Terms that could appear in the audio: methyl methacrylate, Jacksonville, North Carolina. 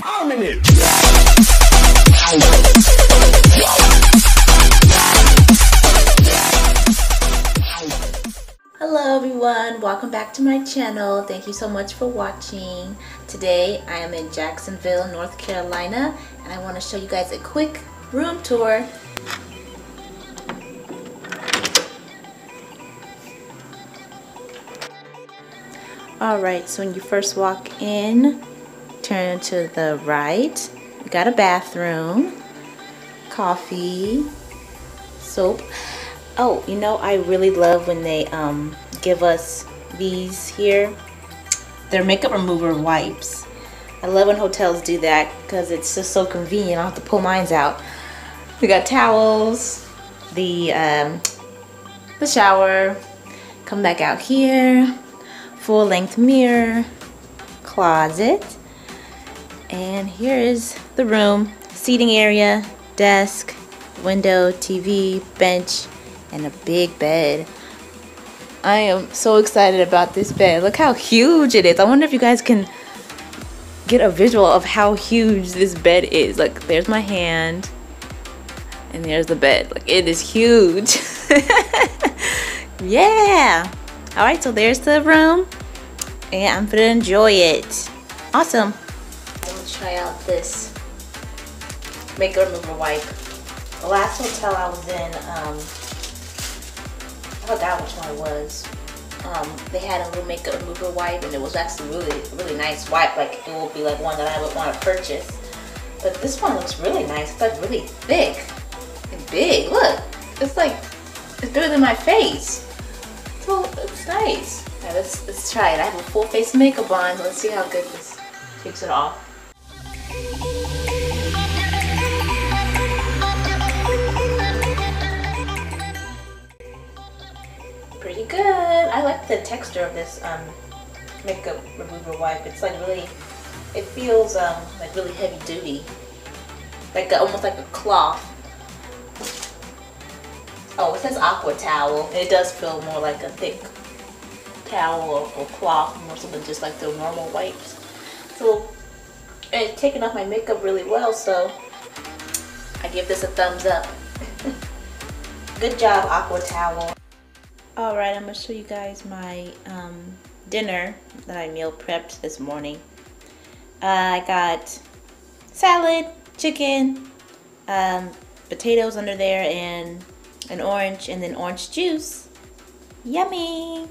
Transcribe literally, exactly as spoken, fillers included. Permanent. Hello everyone, welcome back to my channel. Thank you so much for watching. Today I am in Jacksonville, North Carolina, and I want to show you guys a quick room tour. Alright, so when you first walk in, turn to the right. You got a bathroom, coffee, soap. Oh, you know, I really love when they um, give us these here. They're makeup remover wipes. I love when hotels do that because it's just so convenient. I don't have to pull mine out. We got towels, the, um, the shower. Come back out here. Full-length mirror, closet, and here is the room, seating area, desk, window, T V, bench, and a big bed. I am so excited about this bed. Look how huge it is. I wonder if you guys can get a visual of how huge this bed is. Look, there's my hand, and there's the bed. Look, it is huge. Yeah! Alright, so there's the room. And I'm gonna enjoy it. Awesome. I'm gonna try out this makeup remover wipe. The last hotel I was in, um, I forgot which one it was. Um, they had a little makeup remover wipe, and it was actually really, really nice wipe. Like it will be like one that I would want to purchase. But this one looks really nice. It's like really thick and big. Look, it's like it's bigger than my face. So it's nice. All right, let's let's try it. I have a full face of makeup on. Let's see how good this takes it off. Pretty good. I like the texture of this um, makeup remover wipe. It's like really, it feels um, like really heavy duty, like a, almost like a cloth. Oh, it says aqua towel. It does feel more like a thick towel or, or cloth, more so than just like the normal wipes. So it's taken off my makeup really well, so I give this a thumbs up. Good job, aqua towel. Alright, I'm going to show you guys my um, dinner that I meal prepped this morning. Uh, I got salad, chicken, um, potatoes under there, and an orange, and then orange juice. Yummy!